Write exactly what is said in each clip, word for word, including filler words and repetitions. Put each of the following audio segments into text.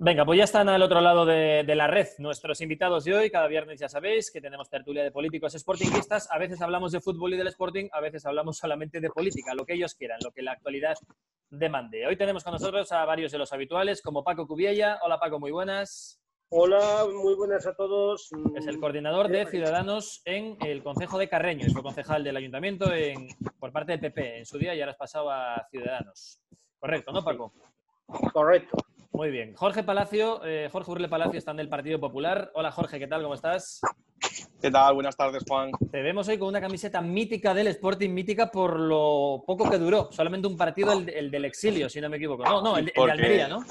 Venga, pues ya están al otro lado de, de la red nuestros invitados de hoy. Cada viernes ya sabéis que tenemos tertulia de políticos sportinguistas. A veces hablamos de fútbol y del Sporting, a veces hablamos solamente de política, lo que ellos quieran, lo que la actualidad demande. Hoy tenemos con nosotros a varios de los habituales, como Paco Cubiella. Hola Paco, muy buenas. Hola, muy buenas a todos. Es el coordinador de Ciudadanos en el Consejo de Carreño, es el concejal del Ayuntamiento en, por parte del P P en su día y ahora has pasado a Ciudadanos. Correcto, ¿no Paco? Correcto. Muy bien. Jorge Palacio, eh, Jorge Hurlé Palacio está en el Partido Popular. Hola Jorge, ¿qué tal? ¿Cómo estás? ¿Qué tal? Buenas tardes, Juan. Te vemos hoy con una camiseta mítica del Sporting, mítica por lo poco que duró. Solamente un partido, el, el del exilio, si no me equivoco. No, no, el, porque... el de Almería, ¿no?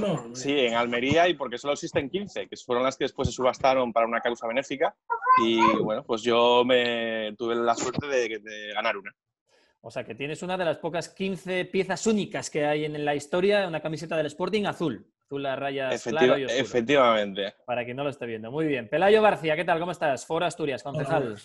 No, no. Sí, en Almería y porque solo existen quince, que fueron las que después se subastaron para una causa benéfica. Y bueno, pues yo me tuve la suerte de, de ganar una. O sea, que tienes una de las pocas quince piezas únicas que hay en la historia, una camiseta del Sporting azul. Azul las rayas Efectiva, claro y oscuro. Efectivamente. Para quien no lo esté viendo. Muy bien. Pelayo Barcia, ¿qué tal? ¿Cómo estás? Foro Asturias, concejal.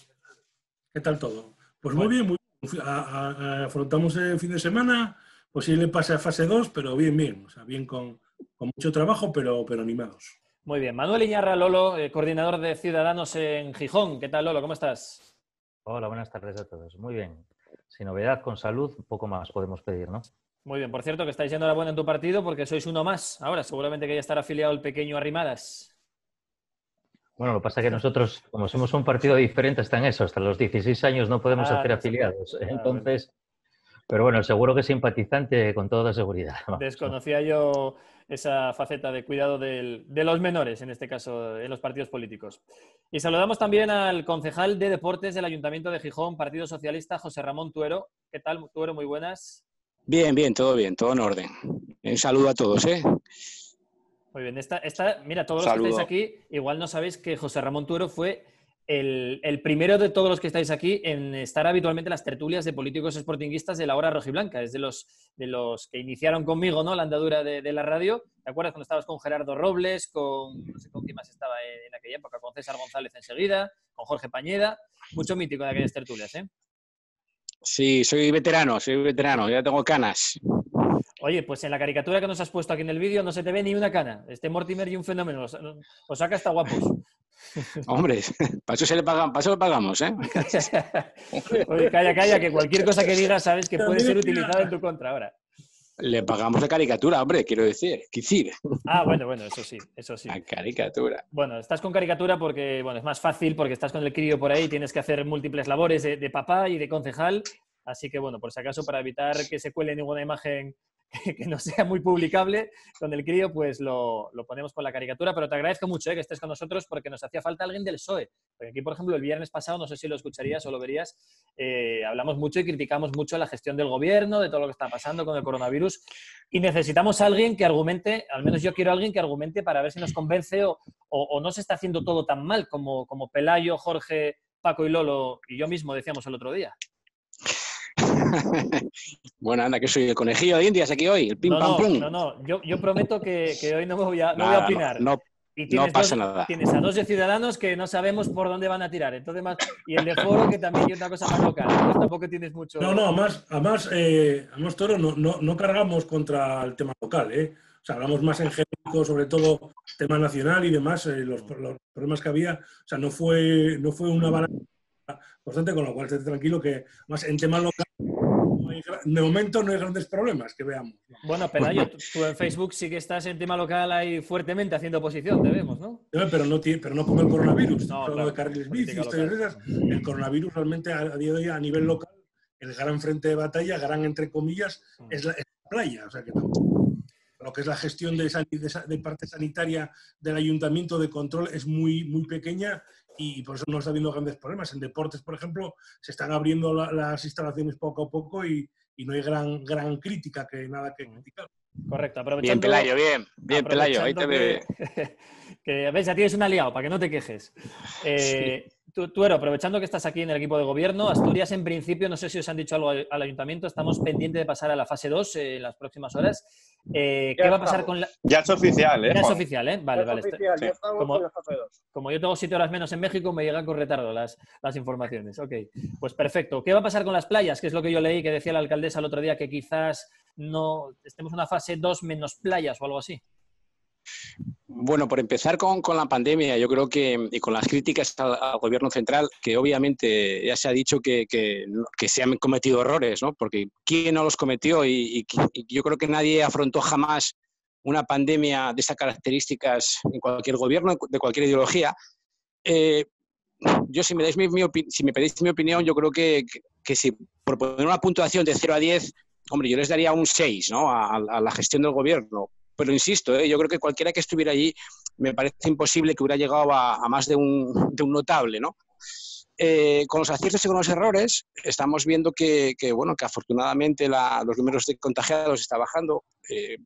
¿Qué tal todo? Pues bueno. muy bien, muy bien. A, a, afrontamos el fin de semana, posible pase a fase dos, pero bien, bien. O sea, bien con, con mucho trabajo, pero, pero animados. Muy bien. Manuel Iñarra, Lolo, eh, coordinador de Ciudadanos en Gijón. ¿Qué tal, Lolo? ¿Cómo estás? Hola, buenas tardes a todos. Muy bien. Sin novedad, con salud, poco más podemos pedir, ¿no? Muy bien. Por cierto, que estáis yendo la buena en tu partido porque sois uno más. Ahora, seguramente que ya estará afiliado el pequeño Arrimadas. Bueno, lo que pasa es que nosotros, como somos un partido diferente, está en eso. Hasta los dieciséis años no podemos ah, hacer afiliados. Ah, Entonces, bueno. pero bueno, seguro que simpatizante con toda seguridad. Vamos. Desconocía yo esa faceta de cuidado del, de los menores, en este caso, en los partidos políticos. Y saludamos también al concejal de Deportes del Ayuntamiento de Gijón, Partido Socialista, José Ramón Tuero. ¿Qué tal, Tuero? Muy buenas. Bien, bien, todo bien, todo en orden. Un saludo a todos, ¿eh? Muy bien. Esta, esta, mira, todos los que estáis aquí, igual no sabéis que José Ramón Tuero fue el, el primero de todos los que estáis aquí en estar habitualmente en las tertulias de políticos sportinguistas de la hora rojiblanca. Es de los, de los que iniciaron conmigo, ¿no?, la andadura de, de la radio. ¿Te acuerdas cuando estabas con Gerardo Robles, con no sé con quién más estaba en aquella época, con César González enseguida, con Jorge Pañeda? Mucho mítico de aquellas tertulias, ¿eh? Sí, soy veterano, soy veterano, ya tengo canas. Oye, pues en la caricatura que nos has puesto aquí en el vídeo no se te ve ni una cana. Este Mortimer y un fenómeno, os saca hasta guapos. Hombre, para eso se le pagan, para eso le pagamos, ¿eh? Oye, calla, calla, que cualquier cosa que digas sabes que puede ser utilizada en tu contra ahora. Le pagamos la caricatura, hombre, quiero decir. Quisir. Ah, bueno, bueno, eso sí, eso sí. La caricatura. Bueno, estás con caricatura porque, bueno, es más fácil porque estás con el crío por ahí, tienes que hacer múltiples labores de, de papá y de concejal. Así que, bueno, por si acaso, para evitar que se cuele ninguna imagen que no sea muy publicable con el crío, pues lo, lo ponemos con la caricatura. Pero te agradezco mucho, ¿eh?, que estés con nosotros porque nos hacía falta alguien del P S O E. Porque aquí, por ejemplo, el viernes pasado, no sé si lo escucharías o lo verías, eh, hablamos mucho y criticamos mucho la gestión del gobierno, de todo lo que está pasando con el coronavirus. Y necesitamos a alguien que argumente, al menos yo quiero a alguien que argumente para ver si nos convence o, o, o no se está haciendo todo tan mal como, como Pelayo, Jorge, Paco y Lolo y yo mismo decíamos el otro día. Bueno, anda, que soy el conejillo de Indias aquí hoy, el pim no, pam pum. No, no, yo, yo prometo que, que hoy no me voy a, no nada, voy a opinar. No, no, y tienes no pasa dos, nada. Tienes a dos de Ciudadanos que no sabemos por dónde van a tirar. Entonces, más, y el de Foro, que también es una cosa más local. Entonces, tampoco tienes mucho. No, no, además, además, eh, además Toro, no, no, no cargamos contra el tema local, ¿eh? O sea, hablamos más en genérico, sobre todo tema nacional y demás, eh, los, los problemas que había. O sea, no fue, no fue una balanza constante, con lo cual esté tranquilo que, más en tema local. De momento no hay grandes problemas, que veamos. Bueno, Pelayo, tú en Facebook sí que estás en tema local ahí fuertemente haciendo oposición, te vemos, ¿no? Pero no, tiene, pero no con el coronavirus, no, claro, de carriles bici, historias esas. El coronavirus realmente a día de hoy a nivel local, el gran frente de batalla, gran entre comillas, es la, es la playa. O sea que no, lo que es la gestión de, de, de parte sanitaria del ayuntamiento de control es muy, muy pequeña. Y por eso no está habiendo grandes problemas. En deportes, por ejemplo, se están abriendo la, las instalaciones poco a poco y, y no hay gran, gran crítica, que nada que criticar. Correcto, aprovechando... Bien, Pelayo, bien. Bien, Pelayo, ahí te veo. Que, que, ¿ves? Ya tienes un aliado, para que no te quejes. Eh, sí. Tuero, aprovechando que estás aquí en el equipo de gobierno, Asturias en principio, no sé si os han dicho algo al, al ayuntamiento, estamos pendientes de pasar a la fase dos eh, en las próximas horas. Eh, ¿Qué va a pasar con la...? Ya es oficial, ¿eh? Ya es oficial, ¿eh? Vale, vale. Como yo tengo siete horas menos en México, me llegan con retardo las, las informaciones. Ok, pues perfecto. ¿Qué va a pasar con las playas? Que es lo que yo leí, que decía la alcaldesa el otro día, que quizás no estemos en una fase dos menos playas o algo así. Bueno, por empezar con, con la pandemia, yo creo que, y con las críticas al, al gobierno central, que obviamente ya se ha dicho que, que, que se han cometido errores, ¿no? Porque ¿quién no los cometió? Y, y, y yo creo que nadie afrontó jamás una pandemia de esas características en cualquier gobierno, de cualquier ideología. Eh, yo, si me, dais mi, mi si me pedís mi opinión, yo creo que, que, que si por poner una puntuación de cero a diez, hombre, yo les daría un seis, ¿no? a, a la gestión del gobierno. Pero insisto, ¿eh? yo creo que cualquiera que estuviera allí me parece imposible que hubiera llegado a, a más de un, de un notable, ¿no? Eh, con los aciertos y con los errores estamos viendo que, que, bueno, que afortunadamente la, los números de contagiados está bajando. Eh,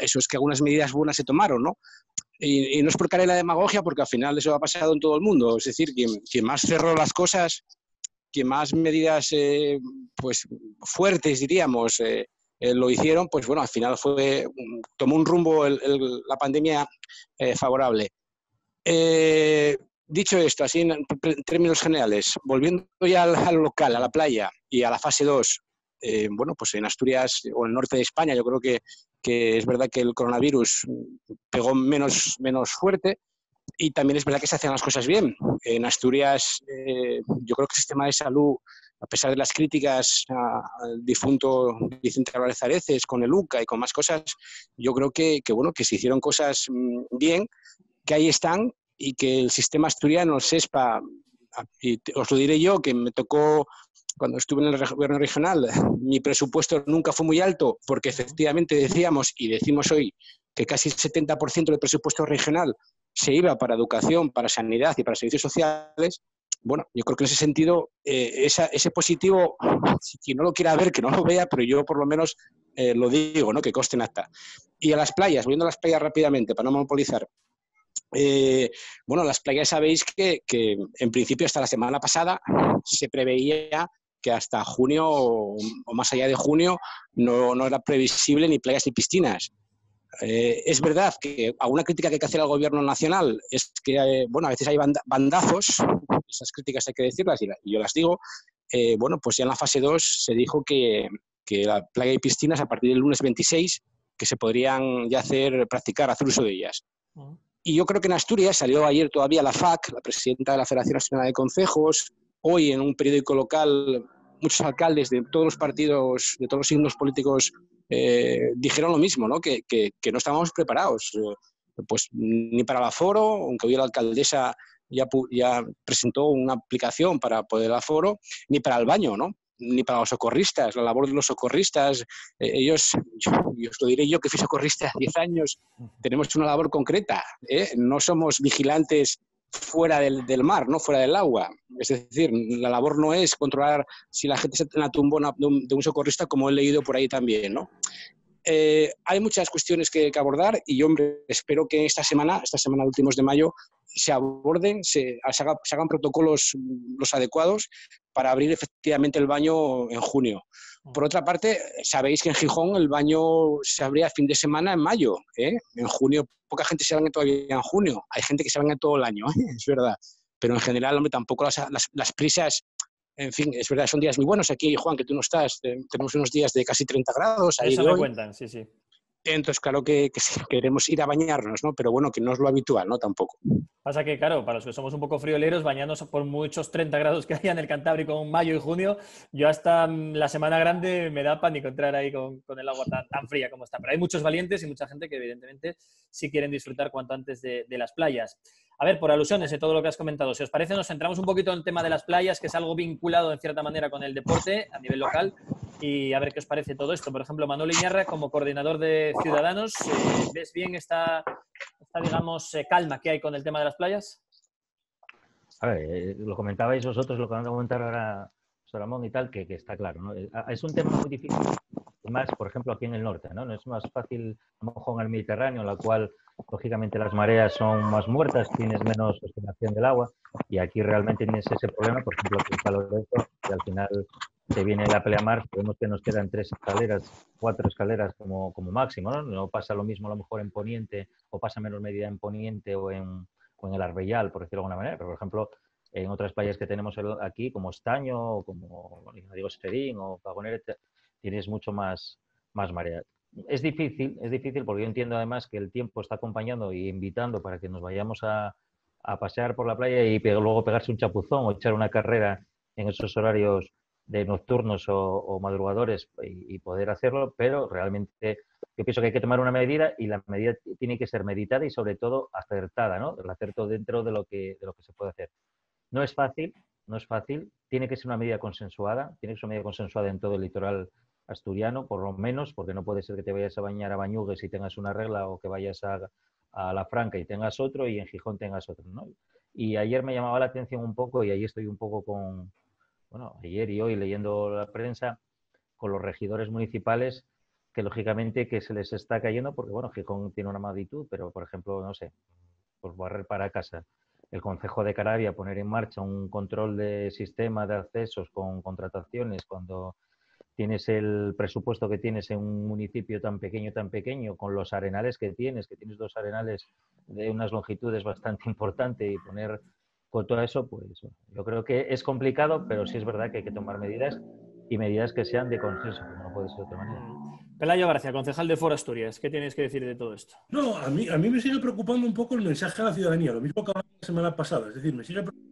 eso es que algunas medidas buenas se tomaron, ¿no? Y, y no es por caer en la demagogia, porque al final eso ha pasado en todo el mundo. Es decir, quien, quien más cerró las cosas, quien más medidas eh, pues, fuertes, diríamos, eh, Eh, lo hicieron, pues bueno, al final fue tomó un rumbo el, el, la pandemia eh, favorable. Eh, dicho esto, así en, en términos generales, volviendo ya al, al local, a la playa y a la fase dos, eh, bueno, pues en Asturias o en el norte de España yo creo que, que es verdad que el coronavirus pegó menos, menos fuerte, y también es verdad que se hacen las cosas bien. En Asturias eh, yo creo que el sistema de salud, a pesar de las críticas al difunto Vicente Álvarez Areces con el U C A y con más cosas, yo creo que, que, bueno, que se hicieron cosas bien, que ahí están, y que el sistema asturiano, SESPA, y os lo diré yo, que me tocó cuando estuve en el gobierno regional, mi presupuesto nunca fue muy alto, porque efectivamente decíamos, y decimos hoy, que casi el setenta por ciento del presupuesto regional se iba para educación, para sanidad y para servicios sociales. Bueno, yo creo que en ese sentido, eh, esa, ese positivo, si quien no lo quiera ver, que no lo vea, pero yo por lo menos eh, lo digo, ¿no? Que conste en acta. Y a las playas, volviendo a las playas rápidamente, para no monopolizar. Eh, bueno, las playas sabéis que, que en principio hasta la semana pasada se preveía que hasta junio o, o más allá de junio no, no era previsible ni playas ni piscinas. Eh, es verdad que alguna crítica que hay que hacer al gobierno nacional es que, eh, bueno, a veces hay banda bandazos, esas críticas hay que decirlas y, la y yo las digo. Eh, bueno, pues ya en la fase dos se dijo que, que la playa y piscinas a partir del lunes veintiséis que se podrían ya hacer, practicar, hacer uso de ellas. Uh -huh. Y yo creo que en Asturias salió ayer todavía la F A C, la presidenta de la Federación Nacional de Concejos, hoy en un periódico local muchos alcaldes de todos los partidos, de todos los signos políticos, Eh, dijeron lo mismo, ¿no? Que, que, que no estábamos preparados, eh, pues ni para el aforo, aunque hoy la alcaldesa ya, ya presentó una aplicación para poder aforo, ni para el baño, ¿no? Ni para los socorristas, la labor de los socorristas. Eh, ellos, yo, yo os lo diré yo que fui socorrista diez años, tenemos una labor concreta, ¿eh? No somos vigilantes fuera del, del mar, ¿no? Fuera del agua. Es decir, la labor no es controlar si la gente se en la tumbona de un, de un socorrista, como he leído por ahí también, ¿no? Eh, hay muchas cuestiones que, que abordar y yo, hombre, espero que esta semana, esta semana últimos de mayo, se aborden, se, se, haga, se hagan protocolos los adecuados para abrir efectivamente el baño en junio. Por otra parte, sabéis que en Gijón el baño se abría fin de semana en mayo, ¿eh? En junio poca gente se baña todavía en junio. Hay gente que se baña todo el año, ¿eh? Es verdad. Pero en general, hombre, tampoco las, las, las prisas. En fin, es verdad, son días muy buenos. Aquí, Juan, que tú no estás, tenemos unos días de casi treinta grados. Ahí eso me cuentan, sí, sí. Entonces, claro que, que sí, queremos ir a bañarnos, ¿no? Pero bueno, que no es lo habitual, ¿no? Tampoco. Pasa que, claro, para los que somos un poco frioleros, bañarnos por muchos treinta grados que haya en el Cantábrico en mayo y junio, yo hasta la semana grande me da pánico entrar ahí con, con el agua tan, tan fría como está. Pero hay muchos valientes y mucha gente que, evidentemente, sí quieren disfrutar cuanto antes de, de las playas. A ver, por alusiones de todo lo que has comentado, si os parece, nos centramos un poquito en el tema de las playas, que es algo vinculado, en cierta manera, con el deporte a nivel local, y a ver qué os parece todo esto. Por ejemplo, Manuel Iñarra, como coordinador de Ciudadanos, ¿ves bien esta, esta digamos, calma que hay con el tema de las playas? A ver, lo comentabais vosotros, lo que van a comentar ahora José Ramón y tal, que, que está claro, ¿no? Es un tema muy difícil, más, por ejemplo, aquí en el norte, ¿no? No es más fácil, a lo mejor, en el Mediterráneo, en la cual lógicamente las mareas son más muertas, tienes menos oscilación del agua, y aquí realmente tienes ese problema, por ejemplo, el calor alto, que al final te viene la pleamar, vemos que nos quedan tres escaleras, cuatro escaleras como, como máximo, ¿no? No pasa lo mismo a lo mejor en Poniente, o pasa menos medida en Poniente o en, o en el Arbellal, por decirlo de alguna manera, pero por ejemplo, en otras playas que tenemos aquí, como Estaño, o como, bueno, digo, Esperín o Pagonera, tienes mucho más, más marea. Es difícil, es difícil porque yo entiendo además que el tiempo está acompañando e invitando para que nos vayamos a, a pasear por la playa y pe luego pegarse un chapuzón o echar una carrera en esos horarios de nocturnos o, o madrugadores y, y poder hacerlo, pero realmente yo pienso que hay que tomar una medida y la medida tiene que ser meditada y sobre todo acertada, ¿no? El acerto dentro de lo que, de lo que se puede hacer. No es fácil, no es fácil, tiene que ser una medida consensuada, tiene que ser una medida consensuada en todo el litoral asturiano, por lo menos, porque no puede ser que te vayas a bañar a Bañugues y tengas una regla o que vayas a, a La Franca y tengas otro y en Gijón tengas otro, ¿no? Y ayer me llamaba la atención un poco, y ahí estoy un poco con, bueno, ayer y hoy leyendo la prensa, con los regidores municipales, que lógicamente que se les está cayendo, porque bueno, Gijón tiene una magnitud, pero por ejemplo, no sé, pues barrer para casa. El Consejo de Carreño poner en marcha un control de sistema de accesos con contrataciones cuando tienes el presupuesto que tienes en un municipio tan pequeño, tan pequeño, con los arenales que tienes, que tienes dos arenales de unas longitudes bastante importantes y poner con todo eso, pues yo creo que es complicado, pero sí es verdad que hay que tomar medidas y medidas que sean de consenso, como no puede ser de otra manera. Pelayo Barcia, concejal de Foro Asturias, ¿qué tienes que decir de todo esto? No, a mí, a mí me sigue preocupando un poco el mensaje a la ciudadanía, lo mismo que hablaba la semana pasada, es decir, me sigue preocupando.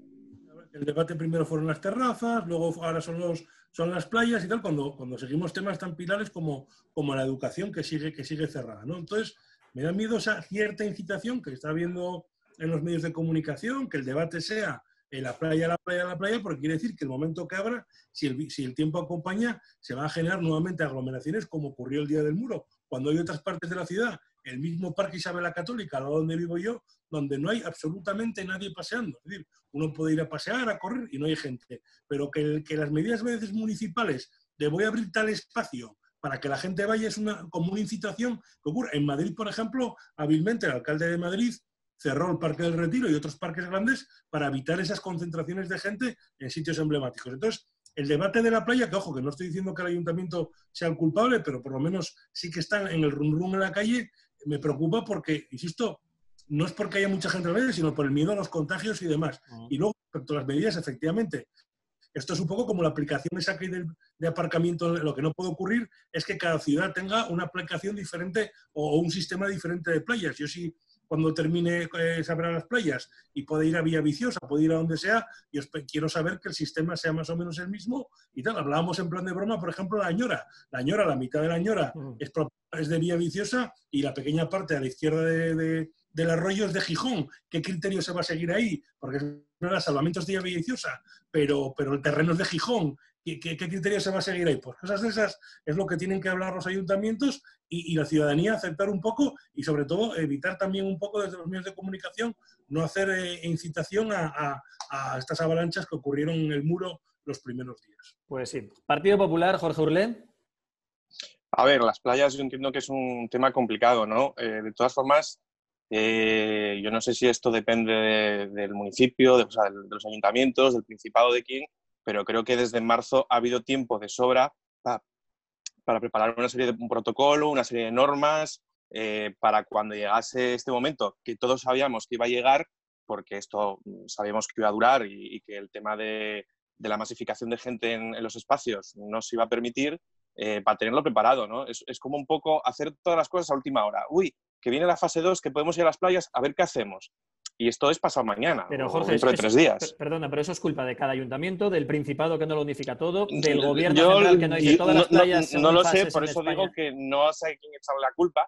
El debate primero fueron las terrazas, luego ahora son, los, son las playas y tal, cuando, cuando seguimos temas tan pilares como, como la educación que sigue, que sigue cerrada, ¿no? Entonces, me da miedo esa cierta incitación que está habiendo en los medios de comunicación, que el debate sea en la playa, la playa, la playa, porque quiere decir que el momento que abra, si el, si el tiempo acompaña, se va a generar nuevamente aglomeraciones como ocurrió el día del muro, cuando hay otras partes de la ciudad, el mismo Parque Isabel la Católica, al lado donde vivo yo, donde no hay absolutamente nadie paseando. Es decir, uno puede ir a pasear, a correr y no hay gente. Pero que, que las medidas a veces municipales de voy a abrir tal espacio para que la gente vaya es una, como una incitación que ocurre. En Madrid, por ejemplo, hábilmente el alcalde de Madrid cerró el Parque del Retiro y otros parques grandes para evitar esas concentraciones de gente en sitios emblemáticos. Entonces, el debate de la playa, que ojo, que no estoy diciendo que el ayuntamiento sea el culpable, pero por lo menos sí que están en el rumrum en la calle, me preocupa porque, insisto, no es porque haya mucha gente en la calle, sino por el miedo a los contagios y demás. Uh-huh. Y luego, respecto a las medidas, efectivamente, esto es un poco como la aplicación esa que hay de, de aparcamiento. Lo que no puede ocurrir es que cada ciudad tenga una aplicación diferente o, o un sistema diferente de playas. Yo sí, cuando termine, eh, sabrá las playas y puede ir a Vía Viciosa, puede ir a donde sea, y os quiero saber que el sistema sea más o menos el mismo y tal. Hablábamos en plan de broma, por ejemplo, la Ñora. La Ñora, la mitad de la Ñora uh-huh. es, es de Vía Viciosa y la pequeña parte a la izquierda de, de, del arroyo es de Gijón. ¿Qué criterio se va a seguir ahí? Porque no era salvamento de Vía Viciosa, pero, pero el terreno es de Gijón. ¿Qué, qué, qué criterio se va a seguir ahí? Pues cosas de esas es lo que tienen que hablar los ayuntamientos y, y la ciudadanía aceptar un poco y sobre todo evitar también un poco desde los medios de comunicación no hacer eh, incitación a, a, a estas avalanchas que ocurrieron en el muro los primeros días. Pues sí. Partido Popular, Jorge Hurlé. A ver, las playas yo entiendo que es un tema complicado, ¿no? Eh, de todas formas, eh, yo no sé si esto depende de, del municipio, de, o sea, de los ayuntamientos, del Principado, de quién, pero creo que desde marzo ha habido tiempo de sobra para, para preparar una serie de un protocolo, una serie de normas, eh, para cuando llegase este momento, que todos sabíamos que iba a llegar, porque esto sabíamos que iba a durar y, y que el tema de, de la masificación de gente en, en los espacios no se iba a permitir, eh, para tenerlo preparado, ¿no? Es, es como un poco hacer todas las cosas a última hora. Uy, que viene la fase dos, que podemos ir a las playas, a ver qué hacemos. Y esto es pasado mañana, pero, Jorge, dentro de tres días. Perdona, pero eso es culpa de cada ayuntamiento, del Principado que no lo unifica todo, del gobierno yo, central que no dice todas las playas. No, no, no lo sé, por eso digo que no sé quién echaba la culpa,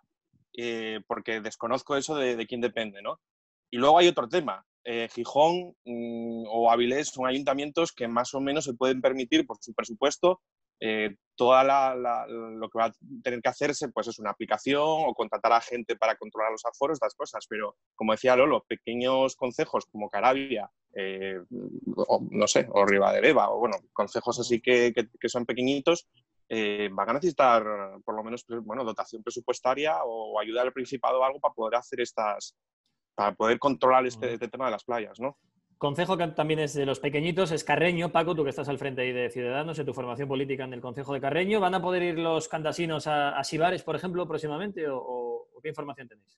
eh, porque desconozco eso de, de quién depende, ¿no? Y luego hay otro tema. Eh, Gijón mmm, o Avilés son ayuntamientos que más o menos se pueden permitir, por su presupuesto, eh, toda la, la, lo que va a tener que hacerse pues es una aplicación o contratar a gente para controlar los aforos, estas cosas, pero como decía Lolo, pequeños concejos como Carabia, eh, o, no sé, o Ribadedeva, o bueno, concejos así que, que, que son pequeñitos, eh, van a necesitar por lo menos bueno, dotación presupuestaria o ayuda del Principado o algo para poder hacer estas, para poder controlar este, este tema de las playas, ¿no? Concejo que también es de los pequeñitos, es Carreño. Paco, tú que estás al frente ahí de Ciudadanos, de tu formación política en el Concejo de Carreño, ¿van a poder ir los candasinos a, a Sibares, por ejemplo, próximamente? ¿O, o qué información tenéis?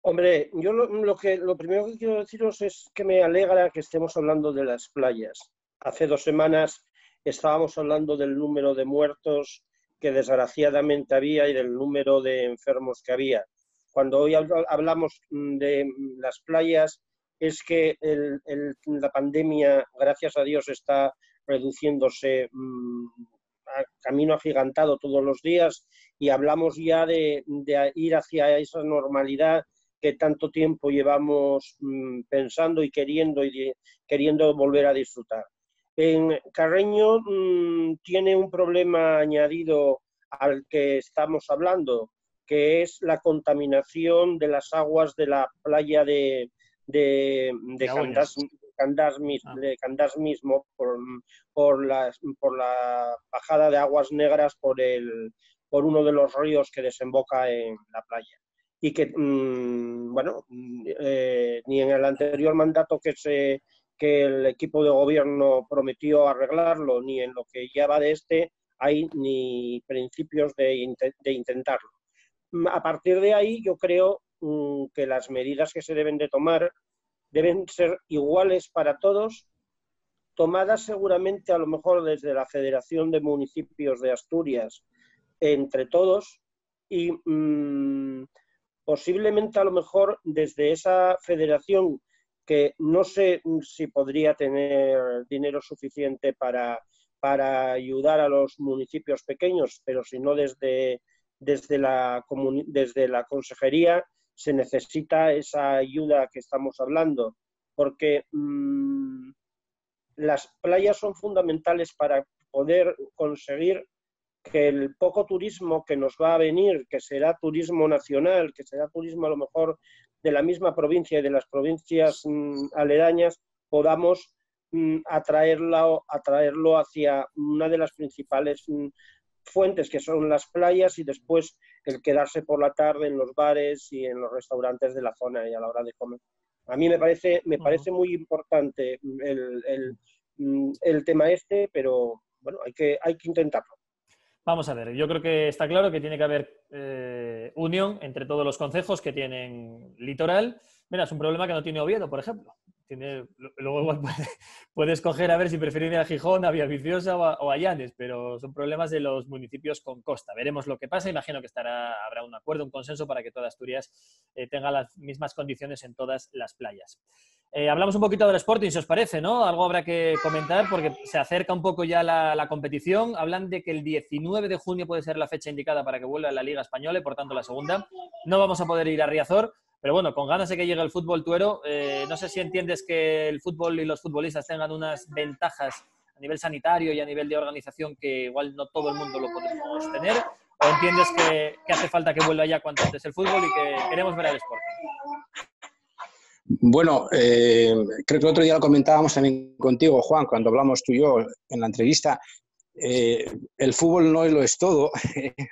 Hombre, yo lo, lo, que, lo primero que quiero deciros es que me alegra que estemos hablando de las playas. Hace dos semanas estábamos hablando del número de muertos que desgraciadamente había y del número de enfermos que había. Cuando hoy hablamos de las playas, es que el, el, la pandemia, gracias a Dios, está reduciéndose mmm, a camino agigantado todos los días, y hablamos ya de, de ir hacia esa normalidad que tanto tiempo llevamos mmm, pensando y queriendo, y de, queriendo volver a disfrutar. En Carreño mmm, tiene un problema añadido al que estamos hablando, que es la contaminación de las aguas de la playa de, de, de Candás, Candás, mis, ah. de Candás mismo, por, por, la, por la bajada de aguas negras por, el, por uno de los ríos que desemboca en la playa. Y que, mmm, bueno, eh, ni en el anterior mandato que, se, que el equipo de gobierno prometió arreglarlo, ni en lo que ya va de este, hay ni principios de, de intentarlo. A partir de ahí, yo creo mmm, que las medidas que se deben de tomar deben ser iguales para todos, tomadas seguramente a lo mejor desde la Federación de Municipios de Asturias, entre todos, y mmm, posiblemente a lo mejor desde esa federación que no sé si podría tener dinero suficiente para, para ayudar a los municipios pequeños, pero si no desde... Desde la, desde la consejería se necesita esa ayuda que estamos hablando, porque mmm, las playas son fundamentales para poder conseguir que el poco turismo que nos va a venir, que será turismo nacional, que será turismo a lo mejor de la misma provincia y de las provincias mmm, aledañas, podamos mmm, atraerlo, atraerlo hacia una de las principales mmm, fuentes, que son las playas, y después el quedarse por la tarde en los bares y en los restaurantes de la zona y a la hora de comer. A mí me parece, me parece muy importante el, el, el tema este, pero bueno, hay que, hay que intentarlo. Vamos a ver, yo creo que está claro que tiene que haber eh, unión entre todos los concejos que tienen litoral. Mira, es un problema que no tiene Oviedo, por ejemplo. Tiene, luego igual puede, puede escoger a ver si preferir a Gijón, a Vía Viciosa o a, o a Llanes, pero son problemas de los municipios con costa. Veremos lo que pasa. Imagino que estará, habrá un acuerdo, un consenso para que toda Asturias eh, tenga las mismas condiciones en todas las playas. Eh, hablamos un poquito del Sporting, si os parece, ¿no? Algo habrá que comentar porque se acerca un poco ya la, la competición. Hablan de que el diecinueve de junio puede ser la fecha indicada para que vuelva la Liga Española y, por tanto, la segunda. No vamos a poder ir a Riazor. Pero bueno, con ganas de que llegue el fútbol, Tuero. Eh, no sé si entiendes que el fútbol y los futbolistas tengan unas ventajas a nivel sanitario y a nivel de organización que igual no todo el mundo lo podemos tener. ¿O entiendes que, que hace falta que vuelva ya cuanto antes el fútbol y que queremos ver al Sporting? Bueno, eh, creo que el otro día lo comentábamos también contigo, Juan, cuando hablamos tú y yo en la entrevista. Eh, el fútbol no lo es todo.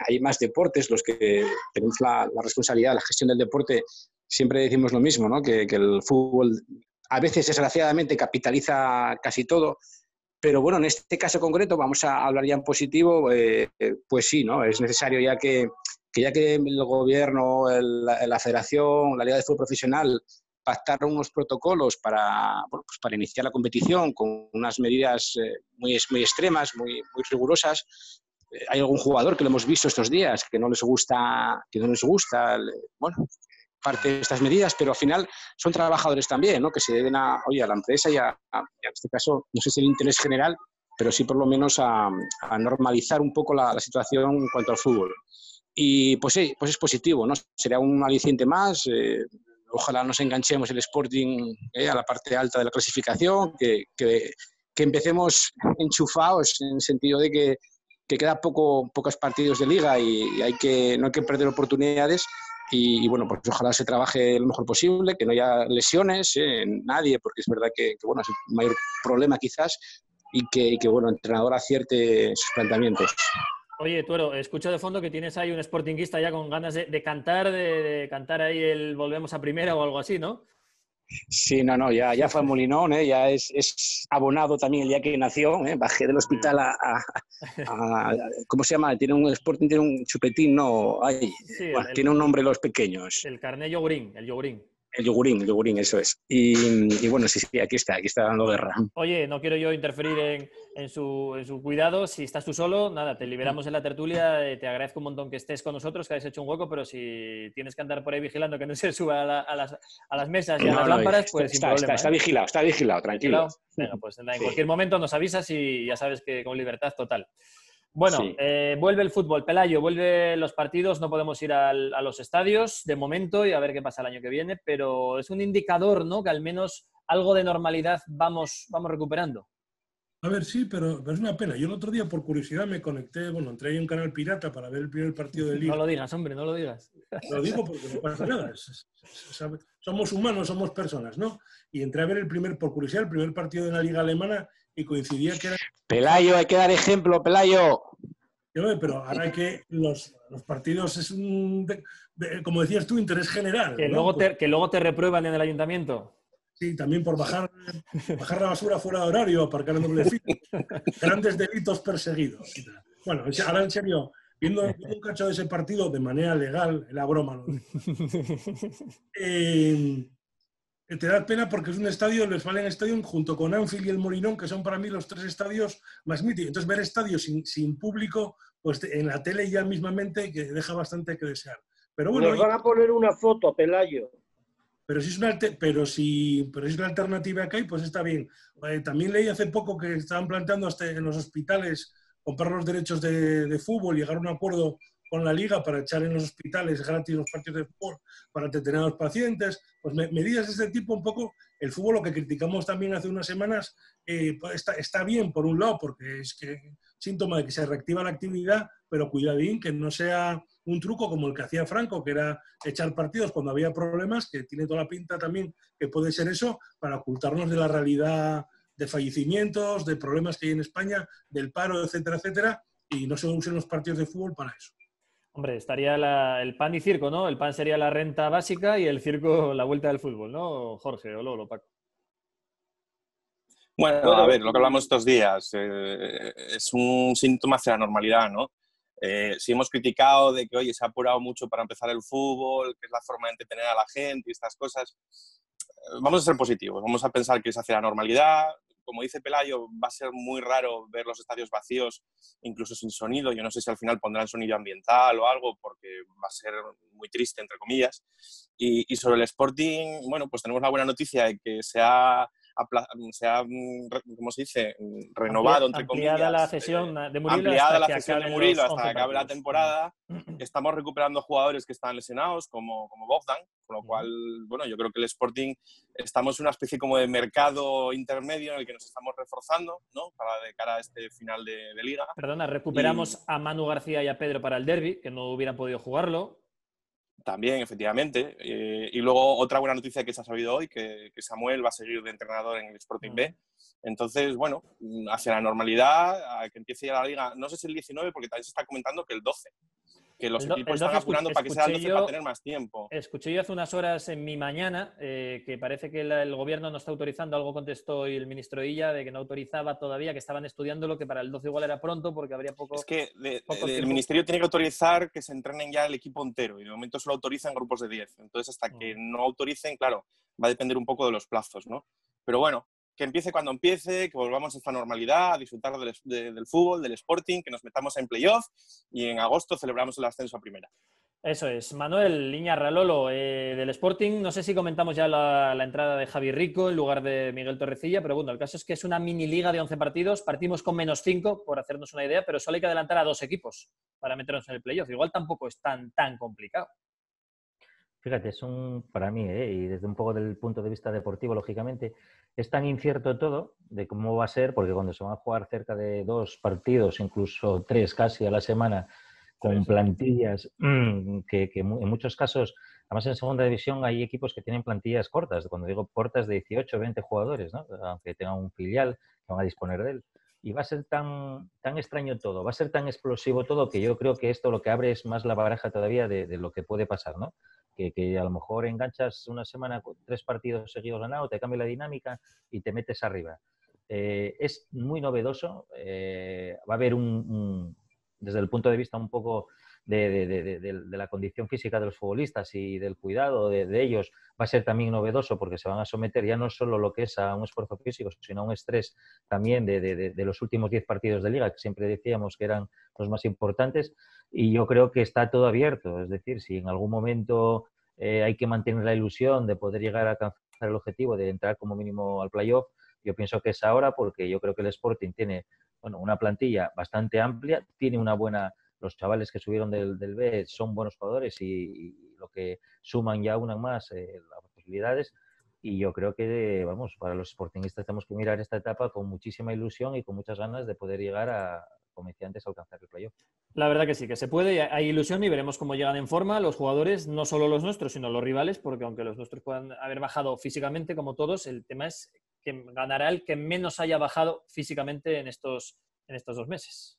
Hay más deportes. Los que tenemos la, la responsabilidad de la gestión del deporte siempre decimos lo mismo, ¿no? Que, que el fútbol a veces, desgraciadamente, capitaliza casi todo. Pero bueno, en este caso concreto, vamos a hablar ya en positivo, eh, pues sí, ¿no? Es necesario ya que, que ya que el gobierno, el, la federación, la Liga de Fútbol Profesional pactaron unos protocolos para, bueno, pues para iniciar la competición con unas medidas eh, muy, muy extremas, muy, muy rigurosas. Eh, hay algún jugador que lo hemos visto estos días que no les gusta, que no les gusta, bueno, parte de estas medidas, pero al final son trabajadores también, ¿no? Que se deben a, oye, a la empresa y a, a, en este caso, no sé si el interés general, pero sí por lo menos a, a normalizar un poco la, la situación en cuanto al fútbol. Y pues sí, pues es positivo, ¿no? Será un aliciente más. Eh, ojalá nos enganchemos el Sporting eh, a la parte alta de la clasificación, que, que, que empecemos enchufados en el sentido de que, que queda poco, pocos partidos de liga y hay que, no hay que perder oportunidades. Y, y bueno, pues ojalá se trabaje lo mejor posible, que no haya lesiones, eh, nadie, porque es verdad que, que bueno, es el mayor problema quizás, y que, y que bueno, el entrenador acierte sus planteamientos. Oye, Tuero, escucho de fondo que tienes ahí un sportinguista ya con ganas de, de cantar, de, de cantar ahí el Volvemos a Primera o algo así, ¿no? Sí, no, no, ya, ya fue a Molinón, ¿eh? Ya es, es abonado también el día que nació, ¿eh? Bajé del hospital a, a, a, a... ¿Cómo se llama? Tiene un Sporting, tiene un chupetín, no... Ay, sí, bueno, el, tiene un nombre los pequeños. El carné yogurín, el yogurín. El yogurín, el yogurín, eso es. Y, y bueno, sí, sí, aquí está, aquí está dando guerra. Oye, no quiero yo interferir en, en, su, en su cuidado. Si estás tú solo, nada, te liberamos en la tertulia. Te agradezco un montón que estés con nosotros, que hayas hecho un hueco, pero si tienes que andar por ahí vigilando que no se suba a, la, a, las, a las mesas y no, a las no, lámparas, está, pues sin está, problema. Está, está, ¿eh? Vigilado, está vigilado, tranquilo. ¿Vigilado? Bueno, pues en sí. Cualquier momento nos avisas y ya sabes que con libertad total. Bueno, sí. eh, vuelve el fútbol, Pelayo, vuelve los partidos, no podemos ir al, a los estadios de momento y a ver qué pasa el año que viene, pero es un indicador, ¿no?, que al menos algo de normalidad vamos, vamos recuperando. A ver, sí, pero, pero es una pena. Yo el otro día, por curiosidad, me conecté, bueno, entré ahí en un canal pirata para ver el primer partido de Liga. No lo digas, hombre, no lo digas. Lo digo porque no pasa nada. Somos humanos, somos personas, ¿no? Y entré a ver el primer, por curiosidad, el primer partido de la Liga Alemana y coincidía que era... Pelayo, hay que dar ejemplo, Pelayo. Pero ahora que los, los partidos es un, de, de, como decías tú, interés general. Que, ¿no? luego te, que luego te reprueban en el ayuntamiento. Sí, también por bajar, bajar la basura fuera de horario, aparcar en doble fila. Grandes delitos perseguidos. Bueno, ahora en serio, viendo un cacho de ese partido de manera legal, la broma, ¿no? Eh, te da pena porque es un estadio, el Westfalen Stadium, junto con Anfield y el Molinón, que son para mí los tres estadios más míticos. Entonces, ver estadios sin, sin público, pues en la tele ya mismamente, que deja bastante que desear. Pero bueno, nos van a poner una foto, Pelayo. Pero si es una, pero si, pero si es una alternativa que hay, pues está bien. Eh, también leí hace poco que estaban planteando hasta en los hospitales comprar los derechos de, de fútbol, llegar a un acuerdo con la Liga para echar en los hospitales gratis los partidos de fútbol para entretener a los pacientes, pues me, medidas de este tipo un poco. El fútbol, lo que criticamos también hace unas semanas, eh, está, está bien por un lado, porque es que síntoma de que se reactiva la actividad, pero cuidadín, que no sea un truco como el que hacía Franco, que era echar partidos cuando había problemas, que tiene toda la pinta también que puede ser eso, para ocultarnos de la realidad de fallecimientos, de problemas que hay en España, del paro, etcétera, etcétera, y no se usen los partidos de fútbol para eso. Hombre, estaría la, el pan y circo, ¿no? El pan sería la renta básica y el circo la vuelta del fútbol, ¿no, Jorge? O Lolo, Paco. Bueno, a ver, lo que hablamos estos días eh, es un síntoma hacia la normalidad, ¿no? Eh, si hemos criticado de que, oye, se ha apurado mucho para empezar el fútbol, que es la forma de entretener a la gente y estas cosas, eh, vamos a ser positivos, vamos a pensar que es hacia la normalidad. Como dice Pelayo, va a ser muy raro ver los estadios vacíos, incluso sin sonido. Yo no sé si al final pondrán sonido ambiental o algo, porque va a ser muy triste, entre comillas. Y, y sobre el Sporting, bueno, pues tenemos la buena noticia de que se ha, se ha ¿cómo se dice?, renovado, entre comillas. Ampliada la cesión de Murilo hasta que acabe la temporada. Estamos recuperando jugadores que están lesionados, como, como Bogdan. Con lo cual, bueno, yo creo que el Sporting estamos en una especie como de mercado intermedio en el que nos estamos reforzando, ¿no?, para de cara a este final de, de Liga. Perdona, recuperamos y... a Manu García y a Pedro para el derbi, que no hubieran podido jugarlo. También, efectivamente. Eh, y luego otra buena noticia que se ha sabido hoy, que, que Samuel va a seguir de entrenador en el Sporting B. Entonces, bueno, hacia la normalidad, a que empiece ya la Liga, no sé si el diecinueve, porque también se está comentando que el doce. Que los equipos están apurando para que sea el doce para tener más tiempo. Escuché yo hace unas horas en Mi Mañana eh, que parece que la, el gobierno no está autorizando, algo contestó hoy el ministro Illa, de que no autorizaba todavía, que estaban estudiando lo que para el doce igual era pronto porque habría poco... Es que de, poco de, el ministerio tiene que autorizar que se entrenen ya el equipo entero y de momento solo autorizan grupos de diez. Entonces hasta que mm. no autoricen, claro, va a depender un poco de los plazos, ¿no? Pero bueno, que empiece cuando empiece, que volvamos a esta normalidad, a disfrutar del, de, del fútbol, del Sporting, que nos metamos en playoff y en agosto celebramos el ascenso a primera. Eso es. Manuel Iñarra, Lolo, eh, del Sporting, no sé si comentamos ya la, la entrada de Javi Rico en lugar de Miguel Torrecilla, pero bueno, el caso es que es una mini liga de once partidos, partimos con menos cinco, por hacernos una idea, pero solo hay que adelantar a dos equipos para meternos en el playoff. Igual tampoco es tan, tan complicado. Fíjate, son para mí, ¿eh? y desde un poco del punto de vista deportivo, lógicamente, es tan incierto todo de cómo va a ser, porque cuando se van a jugar cerca de dos partidos, incluso tres casi a la semana, con sí, sí. plantillas que, que en muchos casos, además en Segunda División hay equipos que tienen plantillas cortas, cuando digo cortas de dieciocho, veinte jugadores, ¿no?, aunque tengan un filial, que van a disponer de él. Y va a ser tan, tan extraño todo, va a ser tan explosivo todo, que yo creo que esto lo que abre es más la baraja todavía de, de lo que puede pasar, ¿no? Que, que a lo mejor enganchas una semana con tres partidos seguidos ganados, te cambia la dinámica y te metes arriba. Eh, es muy novedoso, eh, va a haber un, un, desde el punto de vista un poco de, de, de, de, de la condición física de los futbolistas y del cuidado de, de ellos va a ser también novedoso, porque se van a someter ya no solo lo que es a un esfuerzo físico, sino a un estrés también de, de, de, de los últimos diez partidos de Liga, que siempre decíamos que eran los más importantes, y yo creo que está todo abierto. Es decir, si en algún momento eh, hay que mantener la ilusión de poder llegar a alcanzar el objetivo de entrar como mínimo al playoff, yo pienso que es ahora, porque yo creo que el Sporting tiene, bueno, una plantilla bastante amplia, tiene una buena... Los chavales que subieron del, del B son buenos jugadores y, y lo que suman ya unan más eh, las posibilidades, y yo creo que, vamos, para los sportingistas tenemos que mirar esta etapa con muchísima ilusión y con muchas ganas de poder llegar a, como decía antes, a alcanzar el playoff. La verdad que sí, que se puede, hay ilusión y veremos cómo llegan en forma los jugadores, no solo los nuestros, sino los rivales, porque aunque los nuestros puedan haber bajado físicamente como todos, el tema es que ganará el que menos haya bajado físicamente en estos, en estos dos meses.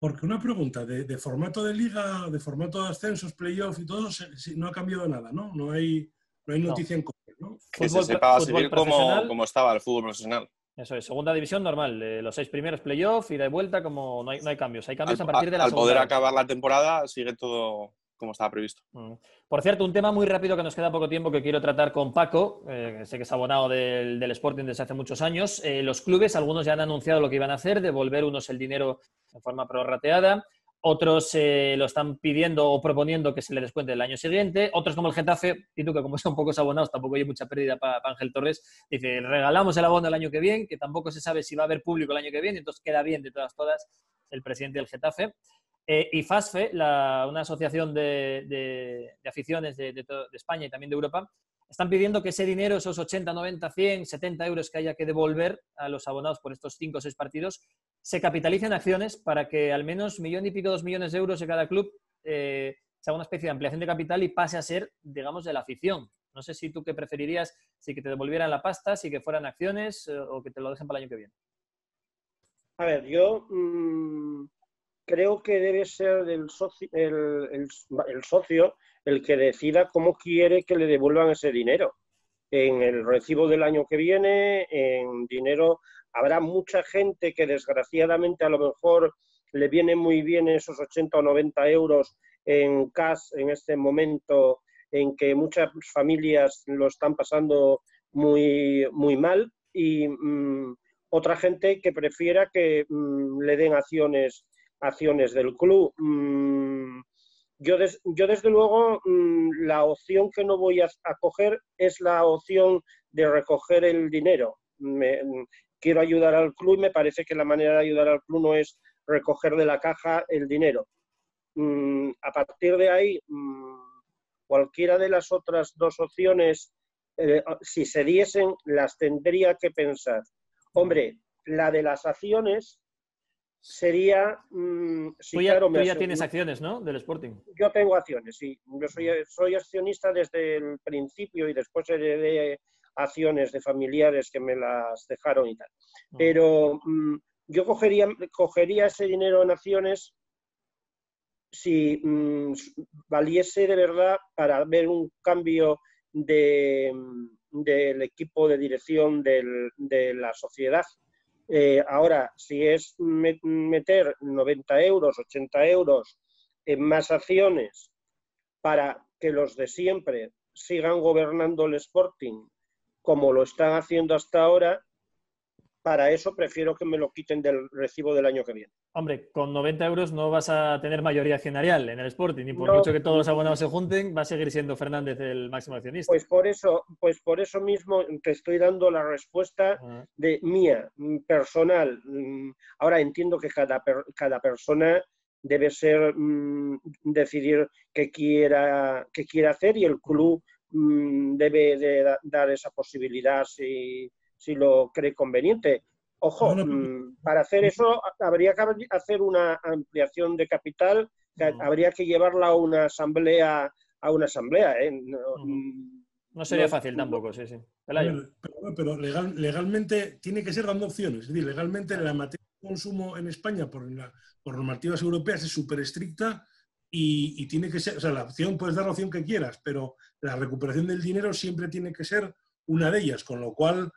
Porque una pregunta, de, de formato de liga, de formato de ascensos, playoff y todo, se, se, no ha cambiado nada, ¿no? No hay, no hay noticia no. en común, ¿no? Que fútbol, se sepa seguir como, como estaba el fútbol profesional. Eso es, segunda división normal, eh, los seis primeros playoff, ida y vuelta, como no hay, no hay cambios. Hay cambios al, a partir de la al segunda. Al poder acabar la temporada sigue todo como estaba previsto. Mm. Por cierto, un tema muy rápido que nos queda poco tiempo que quiero tratar con Paco, eh, que sé que es abonado del, del Sporting desde hace muchos años. Eh, los clubes, algunos ya han anunciado lo que iban a hacer, devolver unos el dinero en forma prorrateada, otros eh, lo están pidiendo o proponiendo que se le descuente el año siguiente, otros como el Getafe, y tú que como son pocos abonados tampoco hay mucha pérdida para pa Ángel Torres, dice regalamos el abono el año que viene, que tampoco se sabe si va a haber público el año que viene, entonces queda bien de todas todas el presidente del Getafe. Eh, y FASFE, la, una asociación de, de, de aficiones de, de, de España y también de Europa, están pidiendo que ese dinero, esos ochenta, noventa, cien, setenta euros que haya que devolver a los abonados por estos cinco o seis partidos, se capitalicen acciones para que al menos millón y pico, dos millones de euros de cada club eh, sea una especie de ampliación de capital y pase a ser, digamos, de la afición. No sé si tú qué preferirías, si que te devolvieran la pasta, si que fueran acciones o que te lo dejen para el año que viene. A ver, yo mmm, creo que debe ser el socio, el, el, el socio el que decida cómo quiere que le devuelvan ese dinero. En el recibo del año que viene, en dinero... Habrá mucha gente que desgraciadamente a lo mejor le viene muy bien esos ochenta o noventa euros en cash en este momento en que muchas familias lo están pasando muy, muy mal, y mmm, otra gente que prefiera que mmm, le den acciones, acciones del club. Mmm, yo, des, yo desde luego mmm, la opción que no voy a, a coger es la opción de recoger el dinero. Me, Quiero ayudar al club y me parece que la manera de ayudar al club no es recoger de la caja el dinero. Mm, a partir de ahí, mm, cualquiera de las otras dos opciones, eh, si se diesen, las tendría que pensar. Hombre, la de las acciones sería... Mm, sí, tú ya, claro, tú ya tienes acciones, ¿no? Del Sporting. Yo tengo acciones, sí. Yo soy, soy accionista desde el principio y después heredé acciones de familiares que me las dejaron y tal. Pero mmm, yo cogería, cogería ese dinero en acciones si mmm, valiese de verdad para ver un cambio de, del equipo de dirección del, de la sociedad. Eh, ahora, si es meter noventa euros, ochenta euros en más acciones para que los de siempre sigan gobernando el Sporting como lo están haciendo hasta ahora, para eso prefiero que me lo quiten del recibo del año que viene. Hombre, con noventa euros no vas a tener mayoría accionarial en el Sporting, y por no, mucho que todos los abonados se junten, va a seguir siendo Fernández el máximo accionista. Pues por eso, pues por eso mismo te estoy dando la respuesta uh-huh. de mía, personal. Ahora entiendo que cada, per, cada persona debe ser mm, decidir qué quiera, qué quiera hacer, y el club debe de dar esa posibilidad si, si lo cree conveniente. Ojo, no, no, para hacer eso habría que hacer una ampliación de capital, que no. habría que llevarla a una asamblea, a una asamblea, ¿eh? No, no sería no, fácil tampoco, sí, sí. Pero, pero legal, legalmente tiene que ser dando opciones. Es decir, legalmente la materia de consumo en España por, la, por normativas europeas es súper estricta. Y, y tiene que ser, o sea, la opción, puedes dar la opción que quieras, pero la recuperación del dinero siempre tiene que ser una de ellas, con lo cual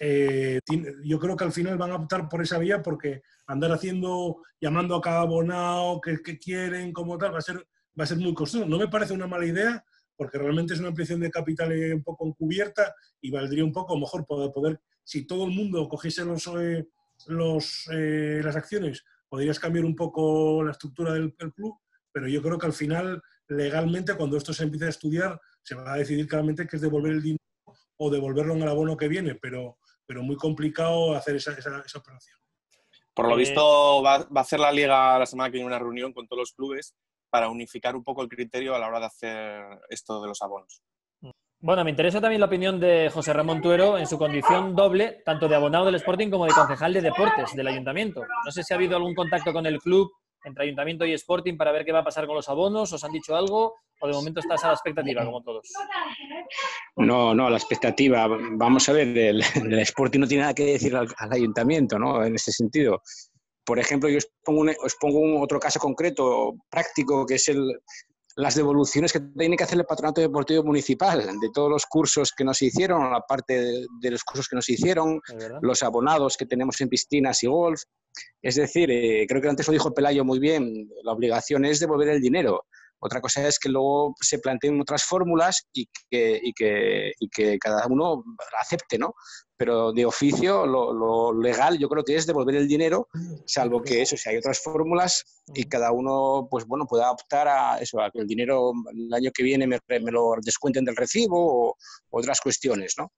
eh, yo creo que al final van a optar por esa vía, porque andar haciendo, llamando a cada abonado, que, que quieren, como tal, va a ser, va a ser muy costoso. No me parece una mala idea, porque realmente es una ampliación de capital un poco encubierta y valdría un poco, mejor, poder, poder si todo el mundo cogiese los, eh, los, eh, las acciones, podrías cambiar un poco la estructura del, del club, pero yo creo que al final, legalmente, cuando esto se empiece a estudiar, se va a decidir claramente que es devolver el dinero o devolverlo en el abono que viene, pero, pero muy complicado hacer esa, esa, esa operación. Por lo eh... visto, va, va a hacer la Liga la semana que viene una reunión con todos los clubes para unificar un poco el criterio a la hora de hacer esto de los abonos. Bueno, me interesa también la opinión de José Ramón Tuero en su condición doble, tanto de abonado del Sporting como de concejal de deportes del Ayuntamiento. No sé si ha habido algún contacto con el club, entre Ayuntamiento y Sporting, para ver qué va a pasar con los abonos. ¿Os han dicho algo? ¿O de momento estás a la expectativa, como todos? No, no, la expectativa. Vamos a ver, el, el Sporting no tiene nada que decir al, al Ayuntamiento, ¿no? En ese sentido. Por ejemplo, yo os pongo, un, os pongo un otro caso concreto, práctico, que es el, las devoluciones que tiene que hacer el Patronato Deportivo Municipal de todos los cursos que nos hicieron, la parte de, de los cursos que nos hicieron, los abonados que tenemos en piscinas y golf. Es decir, eh, creo que antes lo dijo Pelayo muy bien, la obligación es devolver el dinero. Otra cosa es que luego se planteen otras fórmulas y que, y, que, y que cada uno acepte, ¿no? Pero de oficio, lo, lo legal yo creo que es devolver el dinero, salvo que eso, si hay otras fórmulas y cada uno, pues bueno, pueda optar a eso, a que el dinero el año que viene me, me lo descuenten del recibo o otras cuestiones, ¿no?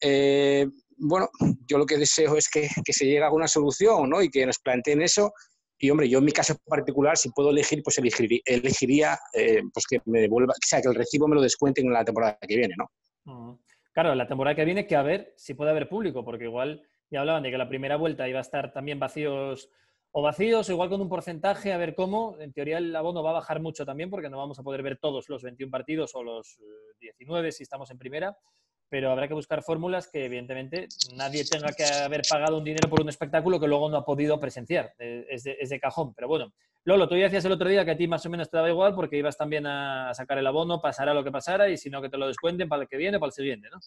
Eh, bueno, yo lo que deseo es que, que se llegue a una solución, ¿no? Y que nos planteen eso. Y, hombre, yo en mi caso particular, si puedo elegir, pues elegiría, elegiría eh, pues que me devuelva, o sea, que el recibo me lo descuenten en la temporada que viene, ¿no? Uh-huh. Claro, la temporada que viene, que a ver si puede haber público, porque igual ya hablaban de que la primera vuelta iba a estar también vacíos o vacíos, o igual con un porcentaje, a ver cómo. En teoría el abono va a bajar mucho también, porque no vamos a poder ver todos los veintiún partidos o los diecinueve si estamos en primera, pero habrá que buscar fórmulas que, evidentemente, nadie tenga que haber pagado un dinero por un espectáculo que luego no ha podido presenciar. Es de, es de cajón. Pero bueno, Lolo, tú ya decías el otro día que a ti más o menos te daba igual porque ibas también a sacar el abono, pasará lo que pasara y si no que te lo descuenten para el que viene o para el siguiente, ¿no?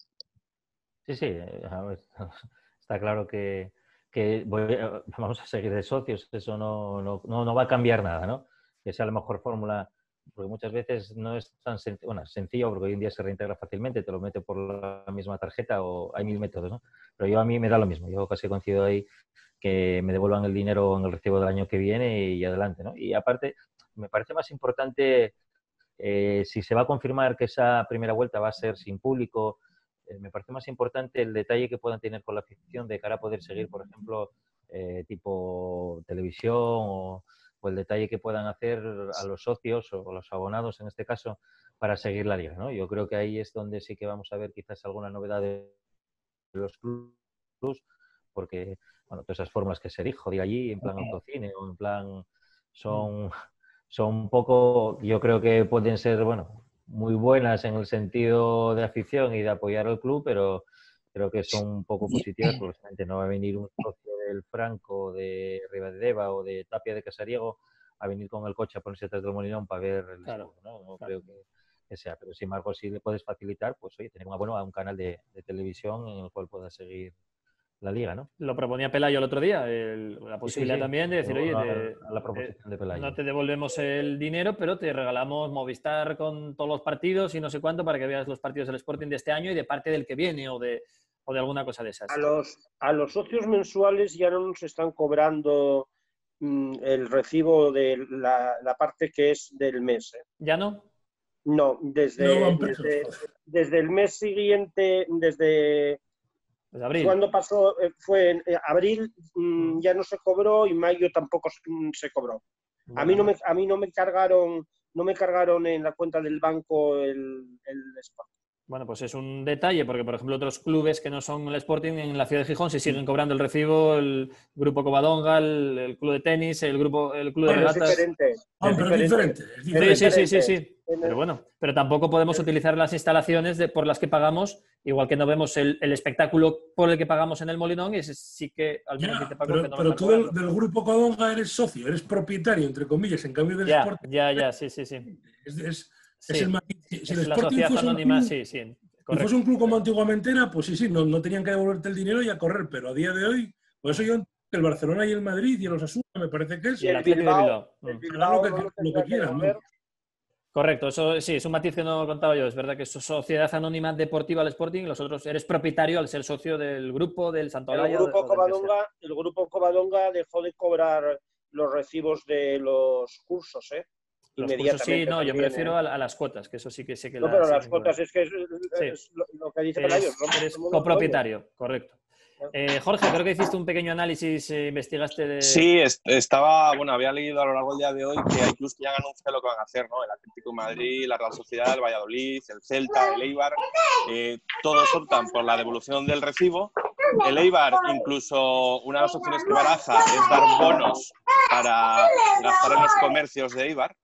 Sí, sí. A ver, está claro que, que voy, vamos a seguir de socios. Eso no, no, no, no va a cambiar nada, ¿no? Que sea la mejor fórmula. Porque muchas veces no es tan sen bueno, sencillo, porque hoy en día se reintegra fácilmente, te lo mete por la misma tarjeta o hay mil métodos, ¿no? Pero yo a mí me da lo mismo, yo casi coincido ahí que me devuelvan el dinero en el recibo del año que viene y adelante, ¿no? Y aparte, me parece más importante, eh, si se va a confirmar que esa primera vuelta va a ser sin público, eh, me parece más importante el detalle que puedan tener con la afición de cara a poder seguir, por ejemplo, eh, tipo televisión o... o el detalle que puedan hacer a los socios o a los abonados, en este caso, para seguir la liga, ¿no? Yo creo que ahí es donde sí que vamos a ver quizás alguna novedad de los clubes, porque, bueno, todas esas fórmulas que se dijo de allí, en plan okay. autocine o en plan... Son, son un poco, yo creo que pueden ser, bueno, muy buenas en el sentido de afición y de apoyar al club, pero creo que son un poco positivas, porque no va a venir un socio del Franco, de Ribadedeva o de Tapia de Casariego a venir con el coche a ponerse detrás del Molinón para ver el claro, escudo, ¿no? No claro. creo que, que sea, pero sin embargo si le puedes facilitar, pues oye, tener un abono a un canal de, de televisión en el cual puedas seguir la liga, ¿no? Lo proponía Pelayo el otro día, el, la posibilidad sí, sí, sí. también de decir, oye, a, de, a la proposición de, de Pelayo. No te devolvemos el dinero, pero te regalamos Movistar con todos los partidos y no sé cuánto para que veas los partidos del Sporting de este año y de parte del que viene o de... o de alguna cosa de esas. A los, a los socios mensuales ya no nos están cobrando mmm, el recibo de la, la parte que es del mes. ¿eh? ¿Ya no? No, desde, no, no, desde, desde el mes siguiente, desde... Pues abril. Cuando pasó, fue en abril, mmm, ya no se cobró y mayo tampoco se cobró. Bueno. A mí no me, a mí no me cargaron, no me cargaron en la cuenta del banco el, el Sporting. Bueno, pues es un detalle, porque por ejemplo otros clubes que no son el Sporting en la ciudad de Gijón se siguen cobrando el recibo, el Grupo Covadonga, el, el club de tenis, el grupo, el club de pero regatas. Es diferente. Ah, es pero diferente. Es diferente. Sí, sí, sí, sí, sí. Pero bueno, pero tampoco podemos utilizar las instalaciones de, por las que pagamos, igual que no vemos el, el espectáculo por el que pagamos en el Molinón, y ese sí que al menos ya, te pago. Pero, que no pero tú del, del Grupo Covadonga eres socio, eres propietario, entre comillas, en cambio del ya, Sporting. Ya, ya, sí, sí, sí. Es, es... Sí, es, el, si el es la Sporting sociedad anónima, sí, sí. Si fuese un club como antiguamente era, pues sí, sí, no, no tenían que devolverte el dinero y a correr, pero a día de hoy, por eso yo el Barcelona y el Madrid y el Osasuna, me parece que es. Y el Bilbao, el Bilbao, lo que, no lo que quieran, ¿no? Correcto, eso sí, es un matiz que no contaba yo. Es verdad que es Sociedad Anónima Deportiva al Sporting, los otros eres propietario al ser socio del grupo del Santo Olaya. El grupo Covadonga, el grupo Covadonga dejó de cobrar los recibos de los cursos, ¿eh? Los cursos sí, no, también, yo prefiero eh. a, a las cuotas, que eso sí que sé que... No, la, pero las cuotas cobrar. es que es, es sí. lo, lo que dice Pelayo. Eres copropietario, correcto. Eh, Jorge, creo que hiciste un pequeño análisis, eh, investigaste de... Sí, es, estaba, bueno, había leído a lo largo del día de hoy que hay clubes que ya anuncian lo que van a hacer, ¿no? El Atlético de Madrid, la Real Sociedad, el Valladolid, el Celta, el Eibar, eh, todos optan por la devolución del recibo. El Eibar, incluso una de las opciones que baraja es dar bonos para gastar en los comercios de Eibar,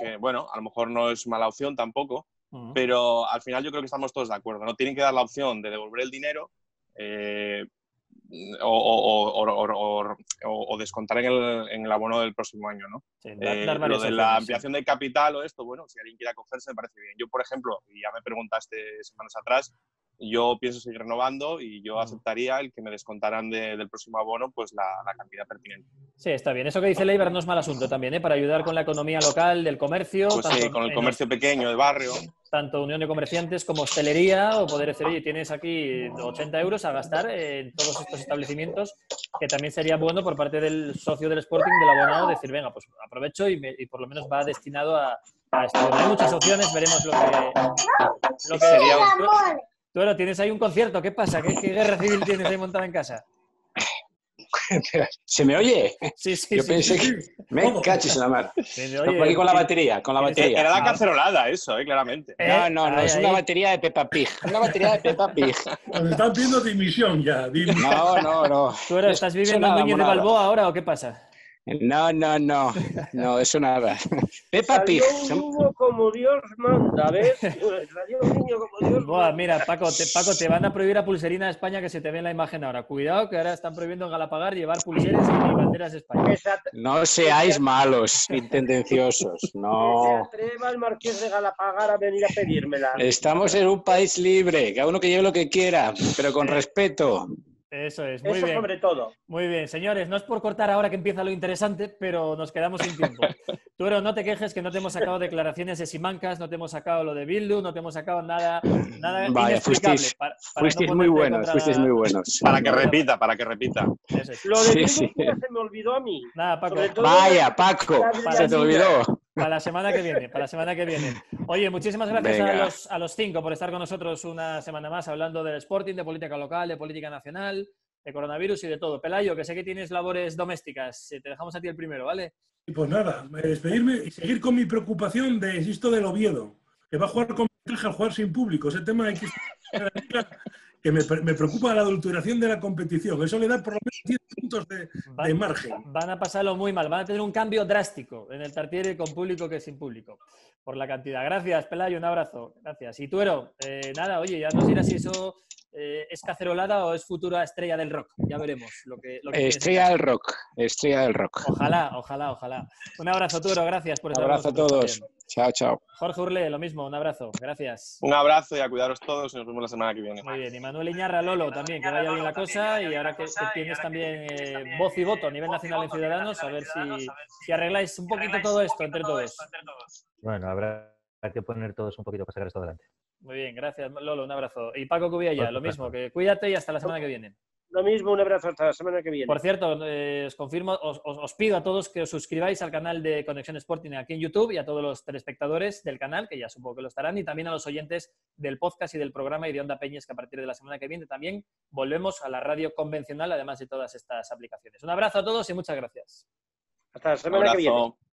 que bueno, a lo mejor no es mala opción tampoco, pero al final yo creo que estamos todos de acuerdo, ¿no? Tienen que dar la opción de devolver el dinero. Eh, o, o, o, o, o descontar en el, en el abono del próximo año, ¿no? Sí, eh, dar lo de la ampliación sí. de capital o esto, bueno, si alguien quiere cogerse me parece bien. Yo, por ejemplo, y ya me preguntaste semanas atrás, yo pienso seguir renovando y yo aceptaría el que me descontaran de, del próximo abono pues la, la cantidad pertinente. Sí, está bien. Eso que dice Leibar no es mal asunto también, ¿eh? Para ayudar con la economía local, del comercio. Pues tanto, sí, con el comercio pequeño, de barrio. Tanto Unión de Comerciantes como hostelería o poder decir, oye, tienes aquí ochenta euros a gastar en todos estos establecimientos, que también sería bueno por parte del socio del Sporting, del abonado, decir, venga, pues aprovecho y, me, y por lo menos va destinado a, a esto. Hay muchas opciones, veremos lo que, lo que sería un... Tuero, tienes ahí un concierto, ¿qué pasa? ¿Qué, qué guerra civil tienes ahí montada en casa? ¿Se me oye? Sí, sí. Yo sí, pensé sí. que... Me cachis en la mar. No, por aquí con la batería, con la batería. Era la cacerolada eso, eh, claramente. ¿Eh? No, no, no, ahí, es ahí. una batería de Peppa Pig. Una batería de Peppa Pig. Me están pidiendo dimisión ya. Dimisión. No, no, no. Tuero, ¿estás viviendo en Núñez de Balboa ahora o qué pasa? No, no, no. No, eso nada. Peppa Pig. Salió un humo como Dios manda, ¿ves? Salió un niño como Dios manda. Mira, Paco te, Paco, te van a prohibir a Pulserina de España que se te ve en la imagen ahora. Cuidado, que ahora están prohibiendo en Galapagar llevar pulseras y banderas españolas. No seáis malos y tendenciosos. No. Que se atreva el marqués de Galapagar a venir a pedírmela. Estamos en un país libre. Cada uno que lleve lo que quiera, pero con respeto. Eso es, muy Eso bien. sobre todo. Muy bien, señores, no es por cortar ahora que empieza lo interesante, pero nos quedamos sin tiempo. Tuero, no te quejes que no te hemos sacado declaraciones de Simancas, no te hemos sacado lo de Bildu, no te hemos sacado nada, nada Vaya, inexplicable. Fuisteis, para, para fuisteis, no muy buenos, contra... fuisteis muy buenos. Para que repita, para que repita. Eso es. Lo de Bildu sí, sí. se me olvidó a mí. Nada, Paco. Vaya, Paco, se te olvidó. Para la semana que viene, para la semana que viene. Oye, muchísimas gracias a los, a los cinco por estar con nosotros una semana más hablando del Sporting, de política local, de política nacional, de coronavirus y de todo. Pelayo, que sé que tienes labores domésticas, te dejamos a ti el primero, ¿vale? Pues nada, despedirme y seguir con mi preocupación de, insisto, del Oviedo, que va a jugar con ventaja al jugar sin público. Ese tema hay que... que me, me preocupa la adulteración de la competición. Eso le da por lo menos diez puntos de, van, de margen. Van a pasarlo muy mal. Van a tener un cambio drástico en el Tartiere con público que sin público. Por la cantidad. Gracias, Pelayo. Un abrazo. Gracias. Y Tuero, eh, nada, oye, ya nos dirás si eso eh, es cacerolada o es futura estrella del rock. Ya veremos. Lo que, lo que estrella del rock. Estrella del rock. Ojalá, ojalá, ojalá. Un abrazo, Tuero. Gracias por estar. Un abrazo a todos. También. Chao, chao. Jorge Hurlé, lo mismo. Un abrazo. Gracias. Un abrazo y a cuidaros todos y nos vemos la semana que viene. Muy bien. Y Manuel Iñarra, Lolo, también, que vaya bien la cosa. Y ahora que, que tienes también eh, voz y voto a nivel nacional en Ciudadanos, a ver si, si arregláis un poquito todo esto entre todos. Bueno, habrá que poner todos un poquito para sacar esto adelante. Muy bien, gracias, Lolo. Un abrazo. Y Paco Cubiella, lo mismo. Que cuídate y hasta la semana que viene. Lo mismo, un abrazo hasta la semana que viene. Por cierto, eh, os confirmo, os, os, os pido a todos que os suscribáis al canal de Conexión Sporting aquí en YouTube y a todos los telespectadores del canal, que ya supongo que lo estarán, y también a los oyentes del podcast y del programa y de Onda Peñes, que a partir de la semana que viene también volvemos a la radio convencional, además de todas estas aplicaciones. Un abrazo a todos y muchas gracias. Hasta la semana que viene.